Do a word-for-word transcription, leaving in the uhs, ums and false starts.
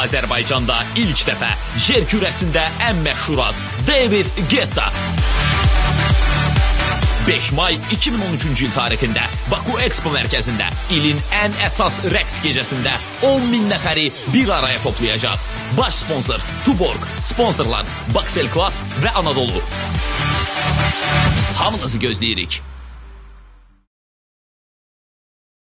Azərbaycanda ilk dəfə yer kürəsində ən məşhur ad David Guetta. beş May iki min on üçüncü il tarixində Baku Expo mərkəzində ilin ən əsas rəqs gecəsində on min nəfəri bir araya toplayacaq. Baş sponsor Tuborg, sponsorlar Bakcell Klass və Anadolu. Hamınızı gözləyirik.